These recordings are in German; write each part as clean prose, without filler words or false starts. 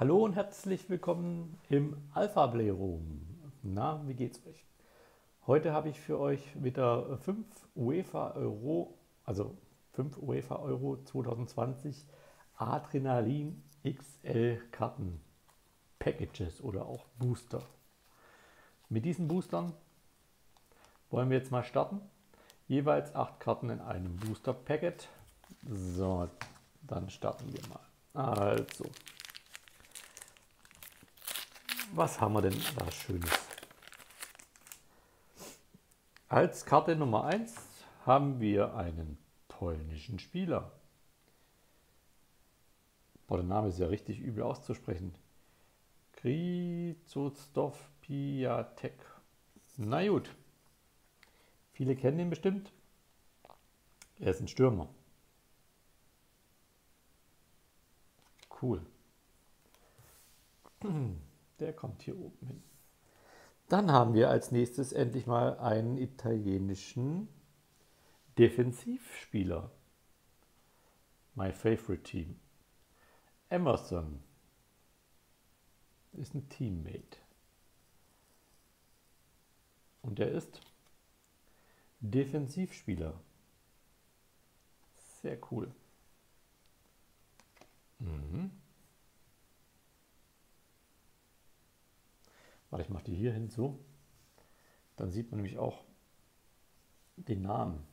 Hallo und herzlich willkommen im Alpha Playroom. Na, wie geht's euch? Heute habe ich für euch wieder 5 UEFA Euro 2020 Adrenalin XL Karten Packages oder auch Booster. Mit diesen Boostern wollen wir jetzt mal starten. Jeweils 8 Karten in einem Booster Packet. So, dann starten wir mal. Also, was haben wir denn da Schönes? Als Karte Nummer 1 haben wir einen polnischen Spieler. Boah, der Name ist ja richtig übel auszusprechen. Krzysztof Piatek. Na gut. Viele kennen ihn bestimmt. Er ist ein Stürmer. Cool. Der kommt hier oben hin. Dann haben wir als nächstes endlich mal einen italienischen Defensivspieler. My favorite team. Emerson ist ein Teammate. Und er ist Defensivspieler. Sehr cool. Mhm. Warte, ich mache die hier hin so. Dann sieht man nämlich auch den Namen.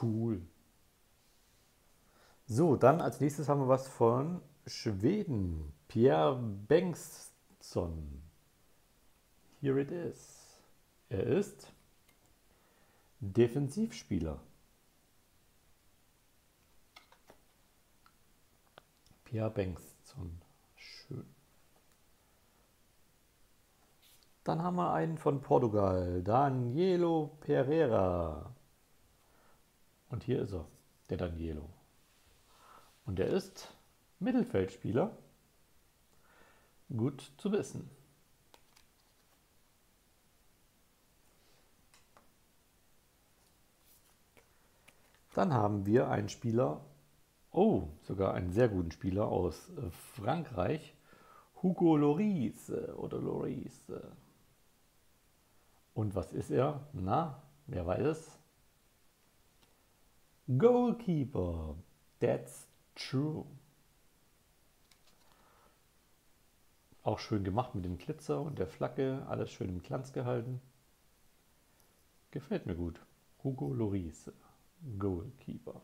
Cool. So, dann als nächstes haben wir was von Schweden. Pierre Bengtsson. Here it is. Er ist Defensivspieler. Pierre Bengtsson. Schön. Dann haben wir einen von Portugal, Danilo Pereira. Und hier ist er, der Danilo. Und er ist Mittelfeldspieler. Gut zu wissen. Dann haben wir einen Spieler, oh, sogar einen sehr guten Spieler aus Frankreich, Hugo Lloris oder Lorise. Und was ist er? Na, wer weiß es? Goalkeeper. That's true. Auch schön gemacht mit dem Glitzer und der Flagge. Alles schön im Glanz gehalten. Gefällt mir gut. Hugo Lloris. Goalkeeper.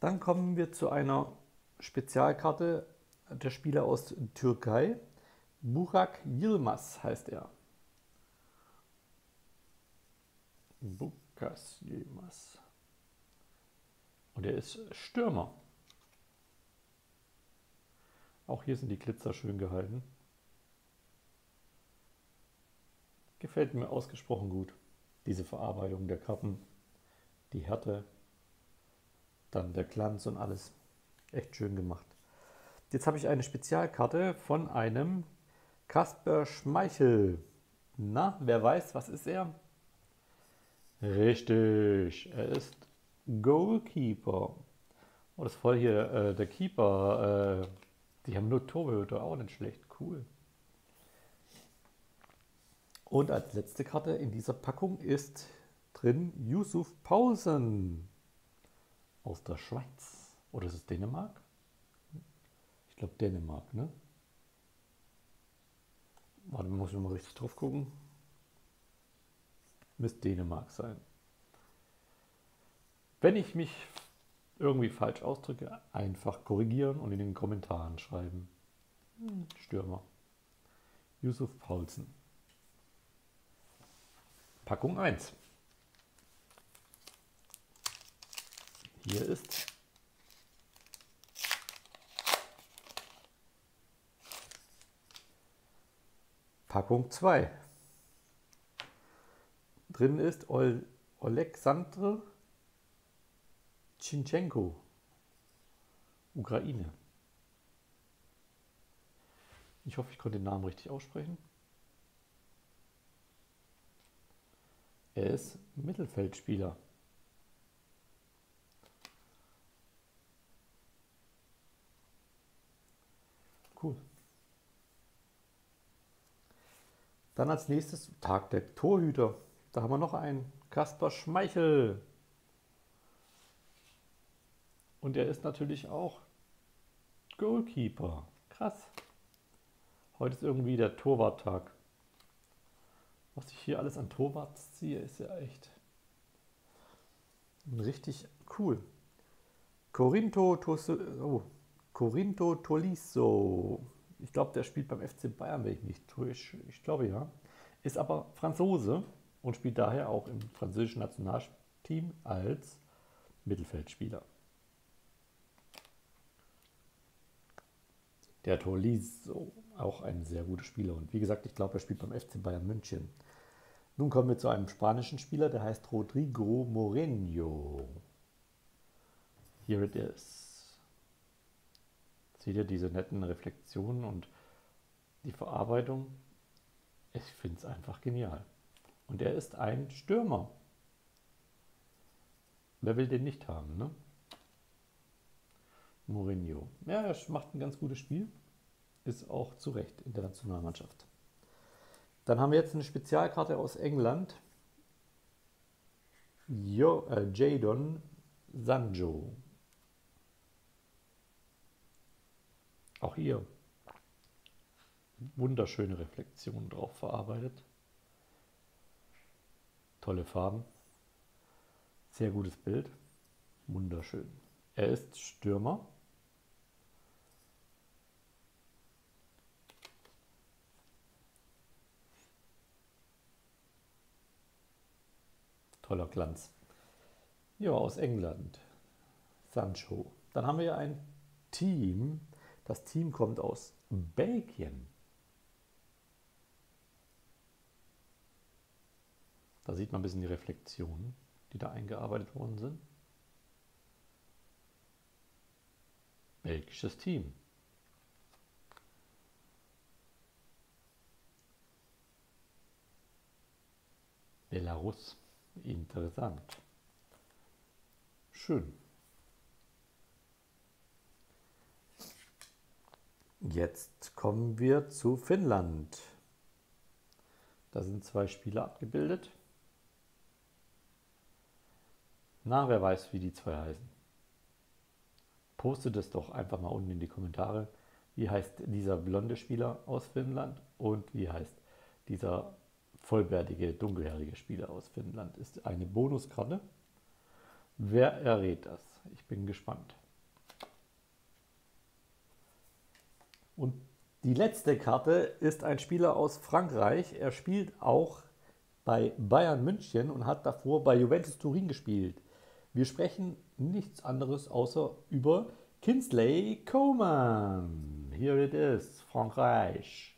Dann kommen wir zu einer Spezialkarte. Der Spieler aus Türkei. Burak Yilmaz heißt er. Burak Yilmaz. Und er ist Stürmer. Auch hier sind die Glitzer schön gehalten. Gefällt mir ausgesprochen gut. Diese Verarbeitung der Karten, die Härte, dann der Glanz und alles. Echt schön gemacht. Jetzt habe ich eine Spezialkarte von einem Kasper Schmeichel. Na, wer weiß, was ist er? Richtig, er ist Goalkeeper. Oh, das ist voll hier, der Keeper. Die haben nur Torhüter, auch nicht schlecht, cool. Und als letzte Karte in dieser Packung ist drin Yusuf Paulsen aus der Schweiz. Oder ist es Dänemark? Ich glaube Dänemark, ne? Warte, muss ich mal richtig drauf gucken. Müsste Dänemark sein. Wenn ich mich irgendwie falsch ausdrücke, einfach korrigieren und in den Kommentaren schreiben. Stürmer. Yusuf Paulsen. Packung 1. Hier ist Packung 2. Drin ist Oleksandr Zinchenko, Ukraine. Ich hoffe, ich konnte den Namen richtig aussprechen. Er ist Mittelfeldspieler. Cool. Dann als nächstes Tag der Torhüter. Da haben wir noch einen. Kasper Schmeichel. Und er ist natürlich auch Goalkeeper. Krass. Heute ist irgendwie der Torwarttag. Was ich hier alles an Torwarts ziehe, ist ja echt richtig cool. Corentin Tolisso. Ich glaube, der spielt beim FC Bayern, wenn ich mich täusche. Ich glaube ja. Ist aber Franzose und spielt daher auch im französischen Nationalteam als Mittelfeldspieler. Der Tolisso, auch ein sehr guter Spieler. Und wie gesagt, ich glaube, er spielt beim FC Bayern München. Nun kommen wir zu einem spanischen Spieler, der heißt Rodrigo Moreno. Here it is. Seht ihr diese netten Reflexionen und die Verarbeitung? Ich finde es einfach genial. Und er ist ein Stürmer. Wer will den nicht haben, ne? Mourinho. Ja, er macht ein ganz gutes Spiel. Ist auch zu Recht in der Nationalmannschaft. Dann haben wir jetzt eine Spezialkarte aus England. Jadon Sancho. Auch hier wunderschöne Reflexionen drauf verarbeitet. Tolle Farben. Sehr gutes Bild. Wunderschön. Er ist Stürmer. Toller Glanz. Ja, aus England. Sancho. Dann haben wir ja ein Team. Das Team kommt aus Belgien. Da sieht man ein bisschen die Reflexionen, die da eingearbeitet worden sind. Belgisches Team. Belarus. Interessant. Schön. Jetzt kommen wir zu Finnland. Da sind zwei Spieler abgebildet. Na, wer weiß, wie die zwei heißen. Postet es doch einfach mal unten in die Kommentare. Wie heißt dieser blonde Spieler aus Finnland und wie heißt dieser vollwertige, dunkelhaarige Spieler aus Finnland? Ist eine Bonuskarte. Wer errät das? Ich bin gespannt. Und die letzte Karte ist ein Spieler aus Frankreich. Er spielt auch bei Bayern München und hat davor bei Juventus Turin gespielt. Wir sprechen nichts anderes außer über Kingsley Coman. Here it is, Frankreich.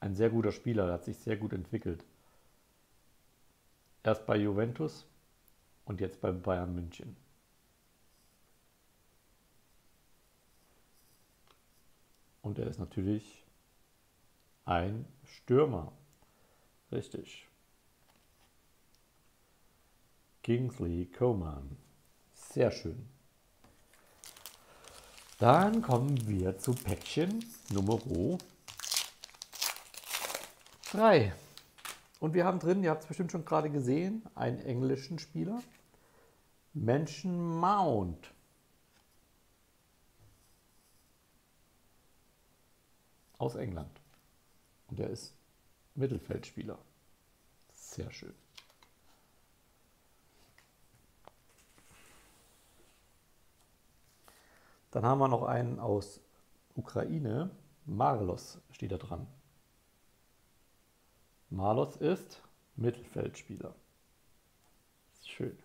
Ein sehr guter Spieler, der hat sich sehr gut entwickelt. Erst bei Juventus und jetzt bei Bayern München. Und er ist natürlich ein Stürmer. Richtig. Kingsley Coman. Sehr schön. Dann kommen wir zu Päckchen Nummer 3. Und wir haben drin, ihr habt es bestimmt schon gerade gesehen, einen englischen Spieler. Mason Mount. Aus England. Und er ist Mittelfeldspieler. Sehr schön. Dann haben wir noch einen aus Ukraine. Marlos steht da dran. Marlos ist Mittelfeldspieler. Schön.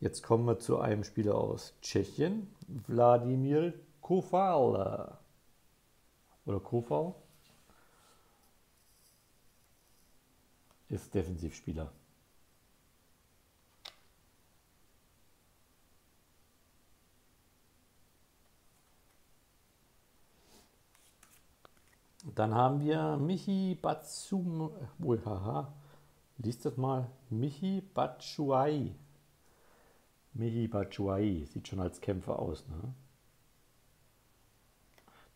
Jetzt kommen wir zu einem Spieler aus Tschechien. Vladimír Coufal. Oder Coufal. Ist Defensivspieler. Dann haben wir Michy Batshuayi. Lies das mal. Michy Batshuayi. Michy Batshuayi. Sieht schon als Kämpfer aus, ne?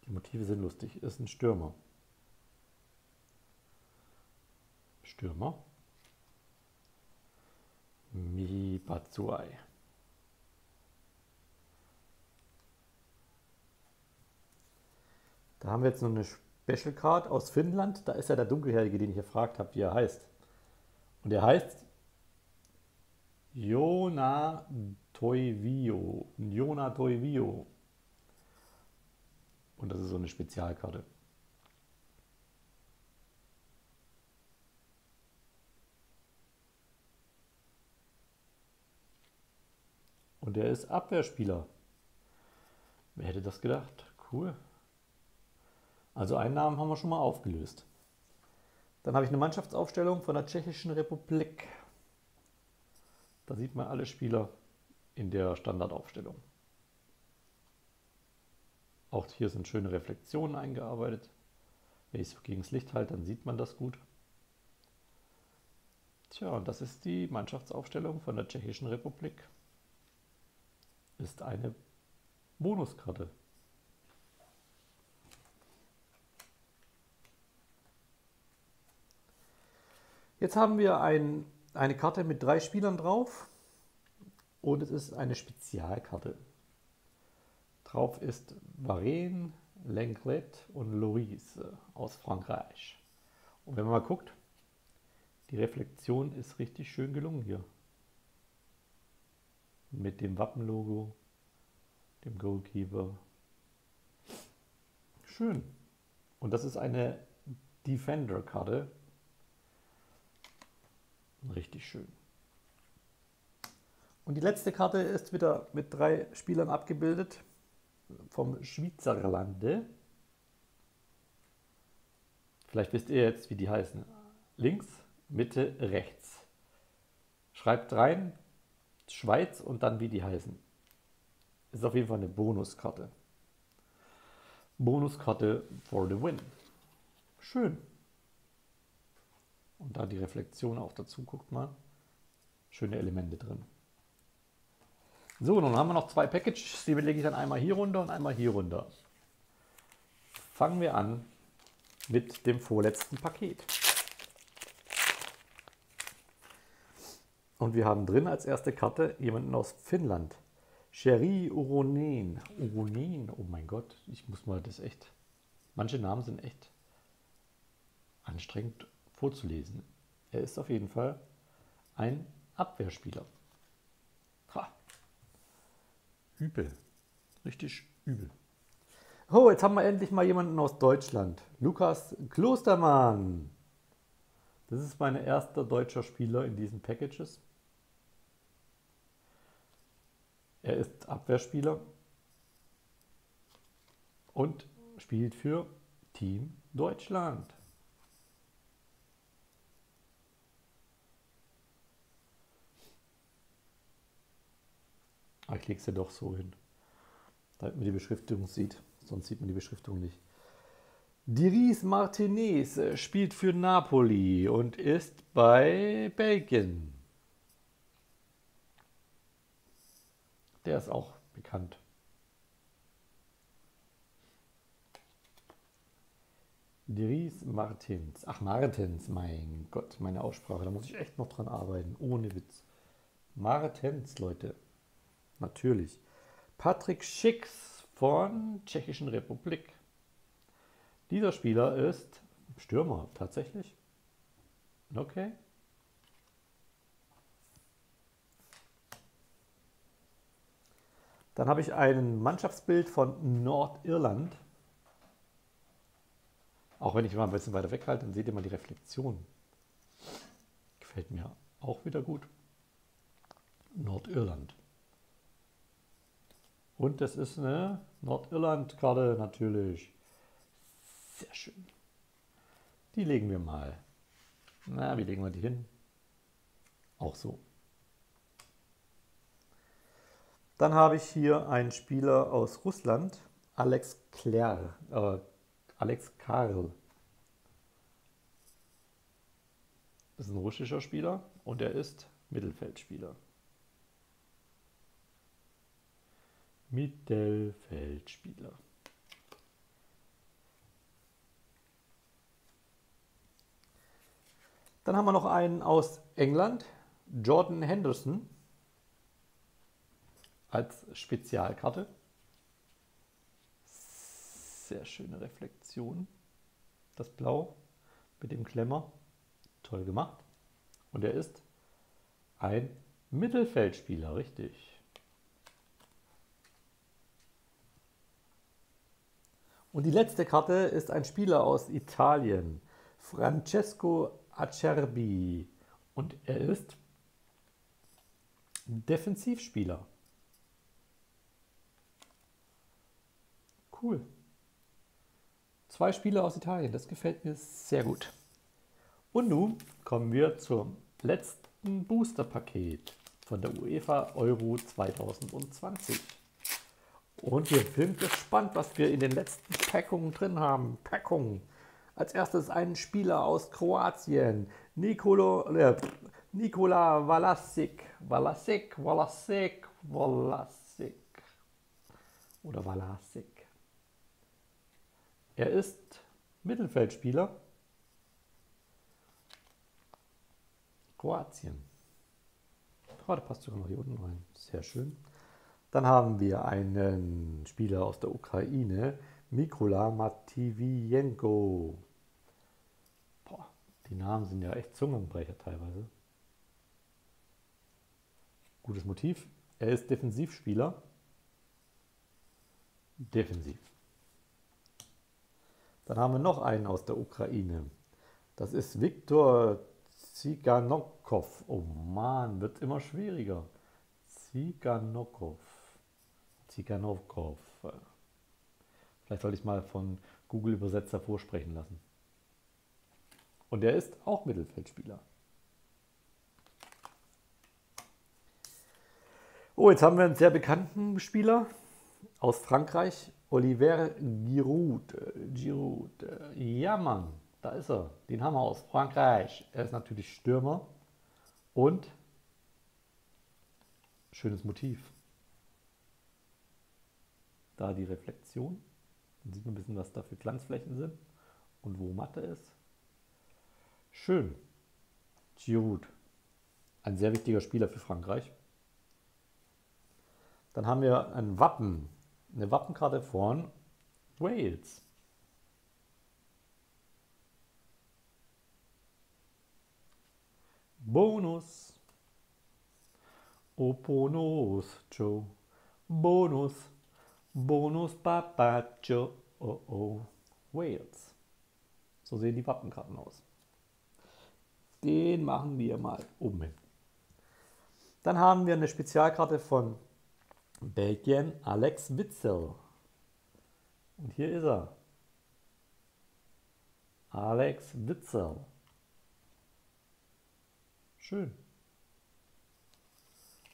Die Motive sind lustig. Ist ein Stürmer. Stürmer. Michy Batshuayi. Da haben wir jetzt noch eine Special Card aus Finnland. Da ist ja der Dunkelhärige, den ich gefragt habe, wie er heißt. Und er heißt Jona Toivio. Jona Toivio. Und das ist so eine Spezialkarte. Und er ist Abwehrspieler. Wer hätte das gedacht? Cool. Also einen Namen haben wir schon mal aufgelöst. Dann habe ich eine Mannschaftsaufstellung von der Tschechischen Republik. Da sieht man alle Spieler in der Standardaufstellung. Auch hier sind schöne Reflexionen eingearbeitet. Wenn ich es gegen das Licht halte, dann sieht man das gut. Tja, und das ist die Mannschaftsaufstellung von der Tschechischen Republik. Ist eine Bonuskarte. Jetzt haben wir eine Karte mit 3 Spielern drauf und es ist eine Spezialkarte. Drauf ist Varane, Lenglet und Lorise aus Frankreich. Und wenn man mal guckt, die Reflexion ist richtig schön gelungen hier. Mit dem Wappenlogo, dem Goalkeeper. Schön. Und das ist eine Defender-Karte. Richtig schön. Und die letzte Karte ist wieder mit 3 Spielern abgebildet vom Schweizerlande. Vielleicht wisst ihr jetzt, wie die heißen. Links, Mitte, rechts. Schreibt rein Schweiz und dann wie die heißen. Ist auf jeden Fall eine Bonuskarte. Bonuskarte for the win. Schön. Und da die Reflexion auch dazu, guckt mal, schöne Elemente drin. So, nun haben wir noch 2 Packages, die lege ich dann einmal hier runter und einmal hier runter. Fangen wir an mit dem vorletzten Paket. Und wir haben drin als erste Karte jemanden aus Finnland. Cherry Uronen. Uronen, oh mein Gott, ich muss mal das echt... Manche Namen sind echt anstrengend vorzulesen. Er ist auf jeden Fall ein Abwehrspieler. Ha. Übel. Richtig übel. Oh, jetzt haben wir endlich mal jemanden aus Deutschland. Lukas Klostermann. Das ist mein erster deutscher Spieler in diesen Packages. Er ist Abwehrspieler und spielt für Team Deutschland. Ich lege es ja doch so hin, damit man die Beschriftung sieht. Sonst sieht man die Beschriftung nicht. Dries Mertens spielt für Napoli und ist bei Belgien. Der ist auch bekannt. Dries Mertens. Ach, Mertens, mein Gott, meine Aussprache. Da muss ich echt noch dran arbeiten. Ohne Witz. Mertens, Leute. Natürlich. Patrik Schick von Tschechischen Republik. Dieser Spieler ist Stürmer, tatsächlich. Okay. Dann habe ich ein Mannschaftsbild von Nordirland. Auch wenn ich mal ein bisschen weiter weghalte, dann seht ihr mal die Reflexion. Gefällt mir auch wieder gut. Nordirland. Und das ist eine Nordirland-Karte natürlich. Sehr schön. Die legen wir mal. Na, wie legen wir die hin? Auch so. Dann habe ich hier einen Spieler aus Russland, Alex Karl. ist ein russischer Spieler und er ist Mittelfeldspieler. Mittelfeldspieler. Dann haben wir noch einen aus England, Jordan Henderson als Spezialkarte. Sehr schöne Reflexion. Das Blau mit dem Klemmer. Toll gemacht. Und er ist ein Mittelfeldspieler, richtig. Und die letzte Karte ist ein Spieler aus Italien, Francesco Acerbi. Und er ist Defensivspieler. Cool. 2 Spieler aus Italien, das gefällt mir sehr gut. Und nun kommen wir zum letzten Booster-Paket von der UEFA Euro 2020. Und wir sind gespannt, was wir in den letzten Packungen drin haben. Als erstes einen Spieler aus Kroatien, Nikola Vlasic. Er ist Mittelfeldspieler. Kroatien. Oh, der passt sogar noch hier unten rein. Sehr schön. Dann haben wir einen Spieler aus der Ukraine, Mikola Matvijenko. Boah, die Namen sind ja echt Zungenbrecher teilweise. Gutes Motiv. Er ist Defensivspieler. Defensiv. Dann haben wir noch einen aus der Ukraine. Das ist Viktor Tsiganokov. Oh Mann, wird immer schwieriger. Tsiganokov. Vielleicht sollte ich mal von Google Übersetzer vorsprechen lassen. Und er ist auch Mittelfeldspieler. Oh, jetzt haben wir einen sehr bekannten Spieler aus Frankreich. Olivier Giroud, ja Mann, da ist er, den haben wir aus Frankreich. Er ist natürlich Stürmer und schönes Motiv. Da die Reflexion, dann sieht man ein bisschen, was da für Glanzflächen sind und wo Matte ist. Schön, Giroud, ein sehr wichtiger Spieler für Frankreich. Dann haben wir ein Wappen. Eine Wappenkarte von Wales. Bonus. Bonus, Joe. Bonus. Bonus, Papa, Joe. Oh, oh. Wales. So sehen die Wappenkarten aus. Den machen wir mal oben hin. Dann haben wir eine Spezialkarte von Belgien, Axel Witsel. Und hier ist er. Axel Witsel. Schön.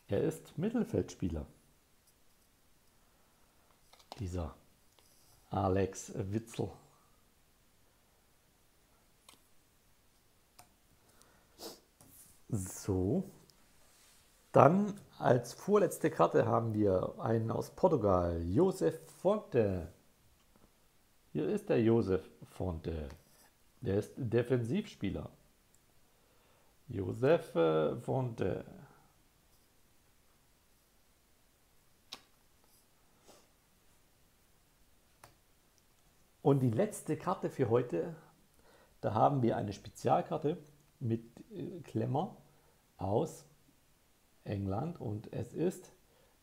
Er ist Mittelfeldspieler. Dieser Axel Witsel. So. Dann als vorletzte Karte haben wir einen aus Portugal, José Fonte. Hier ist der José Fonte. Der ist Defensivspieler. José Fonte. Und die letzte Karte für heute, da haben wir eine Spezialkarte mit Klemmer aus England und es ist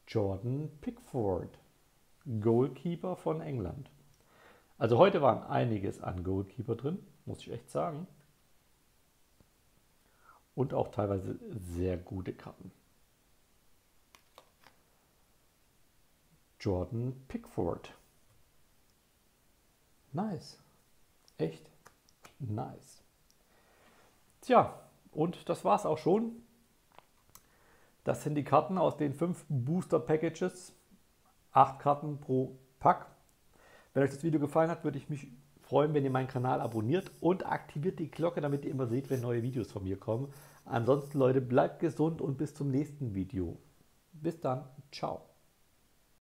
Jordan Pickford, Goalkeeper von England. Also heute waren einiges an Goalkeeper drin, muss ich echt sagen. Und auch teilweise sehr gute Karten. Jordan Pickford. Nice. Echt nice. Tja, und das war's auch schon. Das sind die Karten aus den 5 Booster Packages, 8 Karten pro Pack. Wenn euch das Video gefallen hat, würde ich mich freuen, wenn ihr meinen Kanal abonniert und aktiviert die Glocke, damit ihr immer seht, wenn neue Videos von mir kommen. Ansonsten, Leute, bleibt gesund und bis zum nächsten Video. Bis dann. Ciao.